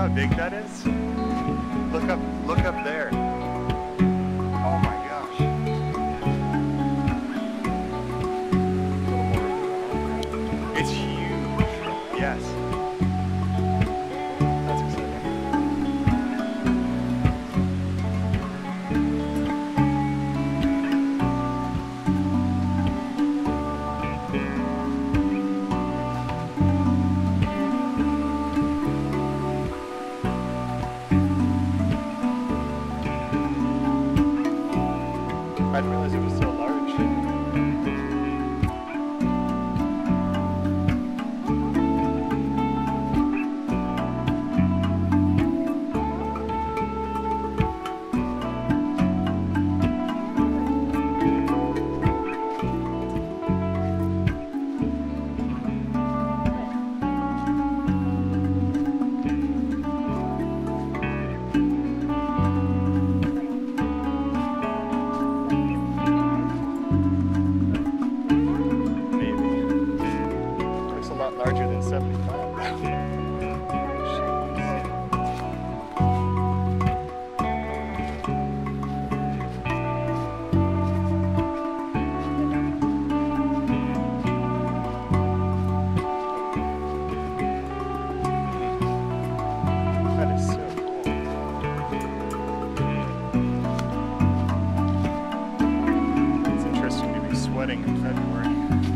how big that is? Look up there. Oh my gosh. It's huge. Yes. That's exciting. I didn't realize it was so large. Larger than 75. That is so cool. It's interesting to be sweating in February.